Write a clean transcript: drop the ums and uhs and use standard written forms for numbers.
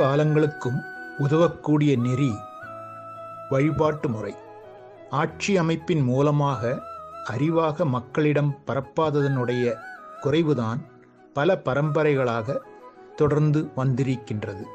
காலங்களுக்கும் உதவக்கூடிய நெறி வழிபாட்டு முறை ஆட்சி அமைப்பின் மூலமாக அறிவாக மக்களிடம் பரப்பாததனுடைய குறைவுதான் பல பரம்பரைகளாக தொடர்ந்து வந்திருக்கின்றது.